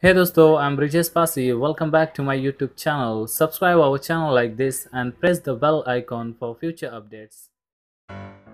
Hey dosto, I'm Brijesh Pasi. Welcome back to my YouTube channel. Subscribe our channel like this and press the bell icon for future updates.